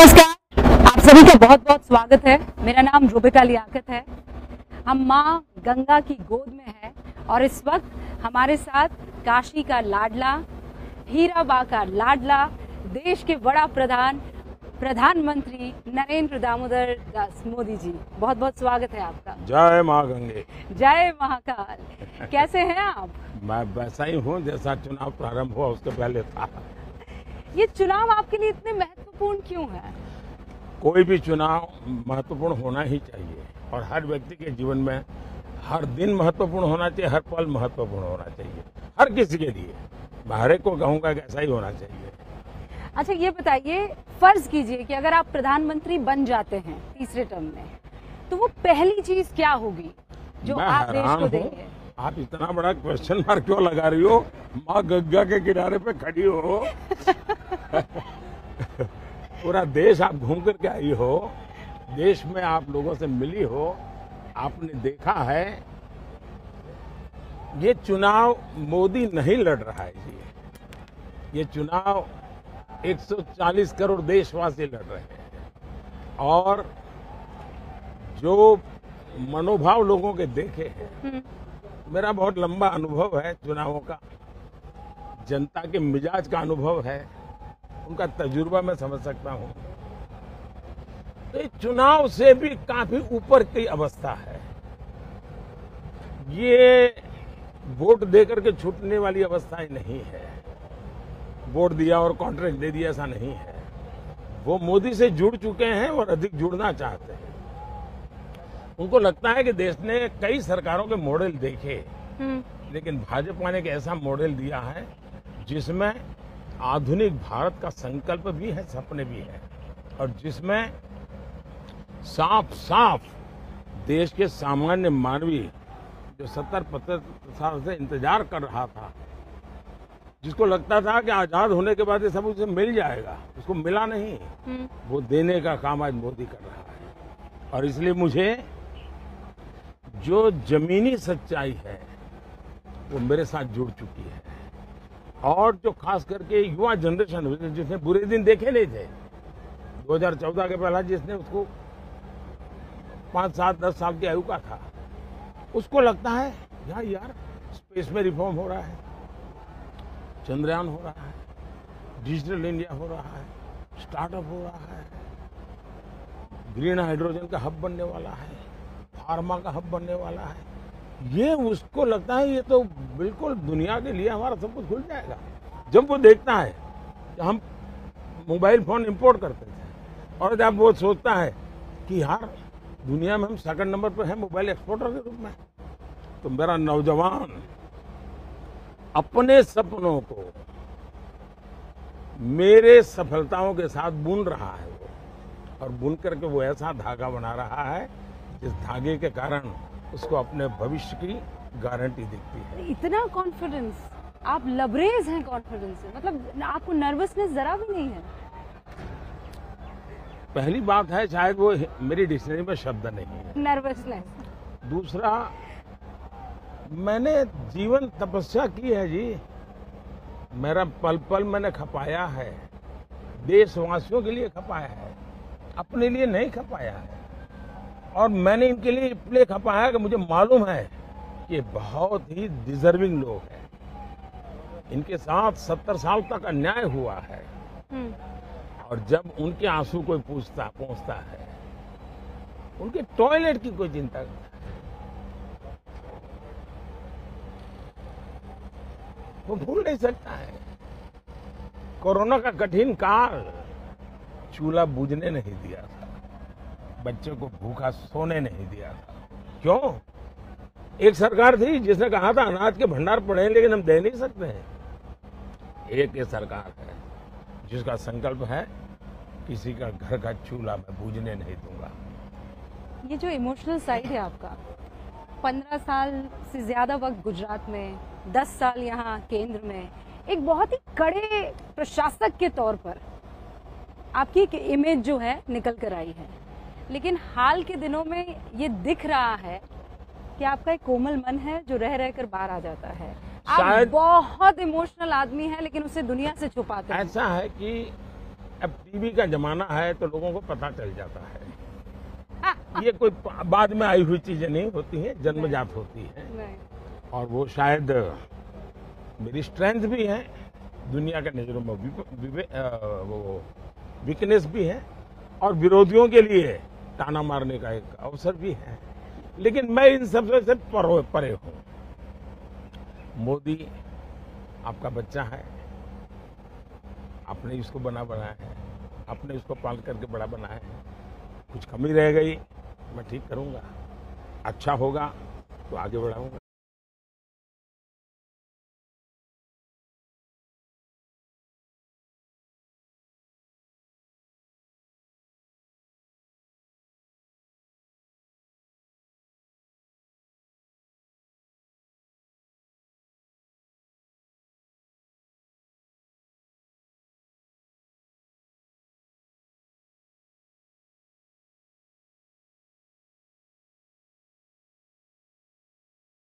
नमस्कार, आप सभी का बहुत बहुत स्वागत है। मेरा नाम रुबिका लियाकत है। हम माँ गंगा की गोद में है और इस वक्त हमारे साथ काशी का लाडला, हीराबा का लाडला, देश के बड़ा प्रधानमंत्री नरेंद्र दामोदर दास मोदी जी, बहुत बहुत स्वागत है आपका। जय माँ गंगे, जय महाकाल। कैसे हैं आप? मैं वैसा ही हूँ जैसा चुनाव प्रारंभ हुआ उसके पहले था। ये चुनाव आपके लिए इतने महत्वपूर्ण क्यों है? कोई भी चुनाव महत्वपूर्ण होना ही चाहिए और हर व्यक्ति के जीवन में हर दिन महत्वपूर्ण होना चाहिए, हर पल महत्वपूर्ण होना चाहिए, हर किसी के लिए। मैं हर एक को कहूँगा कि ऐसा ही होना चाहिए। अच्छा, ये बताइए, फर्ज कीजिए कि अगर आप प्रधानमंत्री बन जाते हैं तीसरे टर्म में, तो वो पहली चीज क्या होगी जो आप देश को देंगे? आप इतना बड़ा क्वेश्चन मार्क क्यों लगा रही हो? माँ गंगा के किनारे पे खड़ी हो, पूरा देश आप घूम कर के आई हो, देश में आप लोगों से मिली हो, आपने देखा है। ये चुनाव मोदी नहीं लड़ रहा है जी, ये चुनाव 140 करोड़ देशवासी लड़ रहे हैं। और जो मनोभाव लोगों के देखे हैं, मेरा बहुत लंबा अनुभव है चुनावों का, जनता के मिजाज का अनुभव है, उनका तजुर्बा मैं समझ सकता हूँ। तो चुनाव से भी काफी ऊपर की अवस्था है, ये वोट देकर के छूटने वाली अवस्था ही नहीं है। वोट दिया और कॉन्ट्रैक्ट दे दिया, ऐसा नहीं है। वो मोदी से जुड़ चुके हैं और अधिक जुड़ना चाहते हैं। उनको लगता है कि देश ने कई सरकारों के मॉडल देखे, लेकिन भाजपा ने एक ऐसा मॉडल दिया है जिसमें आधुनिक भारत का संकल्प भी है, सपने भी है, और जिसमें साफ साफ देश के सामान्य मानवीय जो 70-75 साल से इंतजार कर रहा था, जिसको लगता था कि आजाद होने के बाद ये सब उसे मिल जाएगा, उसको मिला नहीं, वो देने का काम आज मोदी कर रहा है। और इसलिए मुझे जो जमीनी सच्चाई है वो मेरे साथ जुड़ चुकी है, और जो खास करके युवा जनरेशन जिसने बुरे दिन देखे नहीं थे 2014 के पहला, जिसने उसको 5-7-10 साल की आयु का था, उसको लगता है यार स्पेस में रिफॉर्म हो रहा है, चंद्रयान हो रहा है, डिजिटल इंडिया हो रहा है, स्टार्टअप हो रहा है, ग्रीन हाइड्रोजन का हब बनने वाला है, फार्मा का हब बनने वाला है। ये उसको लगता है ये तो बिल्कुल दुनिया के लिए हमारा सब कुछ खुल जाएगा। जब वो देखता है कि हम मोबाइल फोन इंपोर्ट करते थे, और जब वो सोचता है कि यार दुनिया में हम 2nd नंबर पर हैं मोबाइल एक्सपोर्टर के रूप में, तो मेरा नौजवान अपने सपनों को मेरे सफलताओं के साथ बुन रहा है, और बुन करके वो ऐसा धागा बना रहा है जिस धागे के कारण उसको अपने भविष्य की गारंटी दिखती है। इतना कॉन्फिडेंस, आप लबरेज हैं कॉन्फिडेंस से, मतलब आपको नर्वसनेस जरा भी नहीं है। पहली बात है शायद वो मेरी डिक्शनरी में शब्द नहीं है, नर्वसनेस। दूसरा, मैंने जीवन तपस्या की है जी, मेरा पल पल मैंने खपाया है, देशवासियों के लिए खपाया है, अपने लिए नहीं खपाया है। और मैंने इनके लिए इसलिए खपाया कि मुझे मालूम है कि बहुत ही डिजर्विंग लोग हैं, इनके साथ 70 साल तक अन्याय हुआ है। और जब उनके आंसू कोई पहुंचता है, उनके टॉयलेट की कोई चिंता नहीं, वो भूल नहीं सकता है। कोरोना का कठिन काल चूल्हा बुझने नहीं दिया था, बच्चों को भूखा सोने नहीं दिया था। क्यों? एक सरकार थी जिसने कहा था अनाज के भंडार पड़े हैं लेकिन हम दे नहीं सकते हैं। एक ये सरकार है जिसका संकल्प है किसी का घर का चूल्हा मैं बुझने नहीं दूंगा। ये जो इमोशनल साइड है आपका, 15 साल से ज्यादा वक्त गुजरात में, 10 साल यहाँ केंद्र में, एक बहुत ही कड़े प्रशासक के तौर पर आपकी एक इमेज जो है निकल कर आई है, लेकिन हाल के दिनों में ये दिख रहा है कि आपका एक कोमल मन है जो रह रह कर बाहर आ जाता है। आप बहुत इमोशनल आदमी है लेकिन उसे दुनिया से छुपाते हैं। ऐसा है कि अब टीवी का जमाना है तो लोगों को पता चल जाता है, ये कोई बाद में आई हुई चीजें नहीं होती हैं, जन्मजात होती हैं। और वो शायद मेरी स्ट्रेंथ भी है, दुनिया के नजरों में वो वीकनेस भी है, और विरोधियों के लिए ताना मारने का एक अवसर भी है। लेकिन मैं इन सब से परे हूँ। मोदी आपका बच्चा है, आपने इसको बना बनाया है, आपने इसको पाल करके बड़ा बनाया है। कुछ कमी रह गई मैं ठीक करूँगा, अच्छा होगा तो आगे बढ़ाऊँगा।